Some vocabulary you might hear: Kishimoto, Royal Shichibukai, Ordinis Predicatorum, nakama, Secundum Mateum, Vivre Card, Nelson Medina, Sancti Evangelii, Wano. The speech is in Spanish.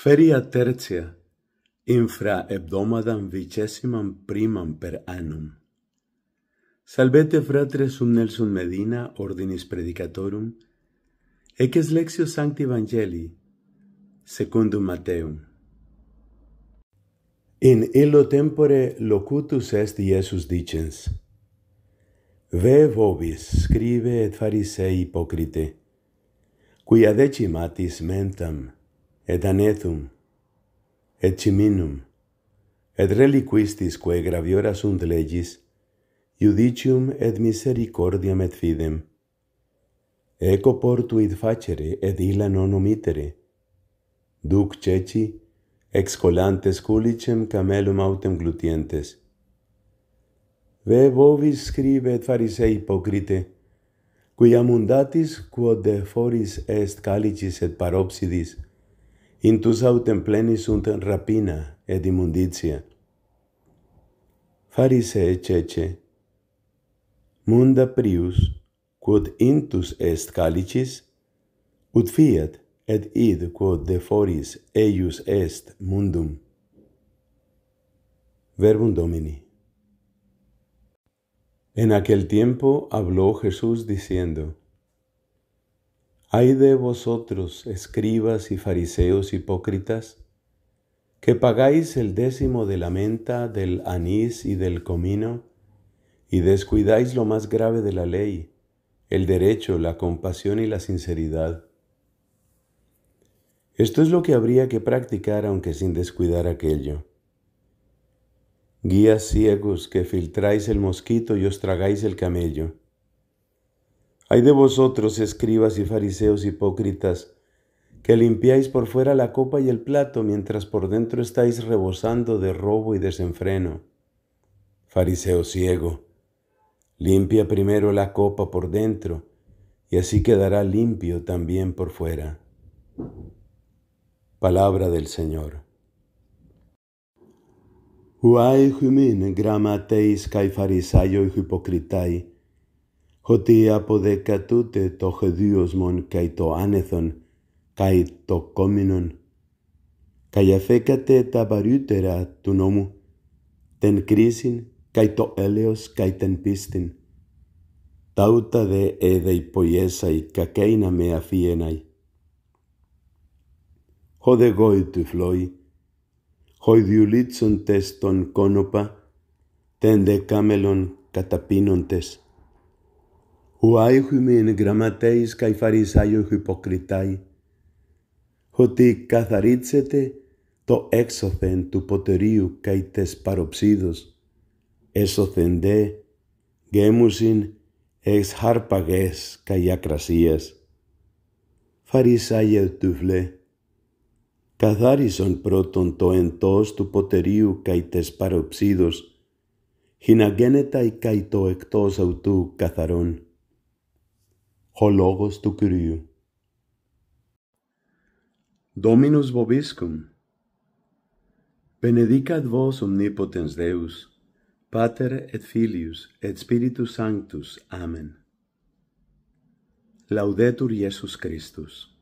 Feria tertia, infra hebdomadam vicesimam primam per annum. Salvete fratres sum Nelson Medina, Ordinis Predicatorum, ex lexio Sancti Evangelii, Secundum Mateum. In illo tempore locutus est Iesus dicens, Ve vobis, scribe et farisei hypocrite, quia decimatis mentam, et anethum, et ciminum, et reliquistisque graviora sunt legis, iudicium et misericordiam et fidem. Eco portuit facere et illa non omittere. Duc ceci, excolantes culicem camelum autem glutientes. Ve vobis scribe et farisei hypocrite, quia mundatis quod deforis est calicis et paropsidis, intus autem pleni sunt rapina et immunditia. Farisee cece, munda prius, quod intus est calicis, ut fiat et id quod deforis eius est mundum. Verbum Domini. En aquel tiempo habló Jesús diciendo, Ay de vosotros, escribas y fariseos hipócritas, que pagáis el décimo de la menta, del anís y del comino, y descuidáis lo más grave de la ley, el derecho, la compasión y la sinceridad. Esto es lo que habría que practicar aunque sin descuidar aquello. Guías ciegos que filtráis el mosquito y os tragáis el camello. Ay de vosotros, escribas y fariseos hipócritas, que limpiáis por fuera la copa y el plato, mientras por dentro estáis rebosando de robo y desenfreno. Fariseo ciego, limpia primero la copa por dentro, y así quedará limpio también por fuera. Palabra del Señor. Uai humin gramateis kai farisaioi hypocritai, hoti apodecatute to hediosmon kai to anethon kai to kominon, kai afecate tabarutera tu nomu, ten crisin kai to eleos kai ten pistin, tauta de edei poiesai kakeina mea fienai. Hodegoi tu floi, hoi diulitson tes ton conopa, ten decamelon catapinontes. Uai humin gramateis kai farisaioi hypocritai, hoti katharítsete to exocen tu poteriu kai tes paropsidos, esocen de gemusin ex harpages kai acrasias. Farisaie tu vle, katharison proton to entos tu poteriu kai tes paropsidos, hinagenetai kai to ektos autu katharon. Ο λόγος του Κυρίου. Dominus vobiscum. Benedicat vos omnipotens Deus, Pater et Filius et Spiritus Sanctus. Amen. Laudetur Iesus Christus.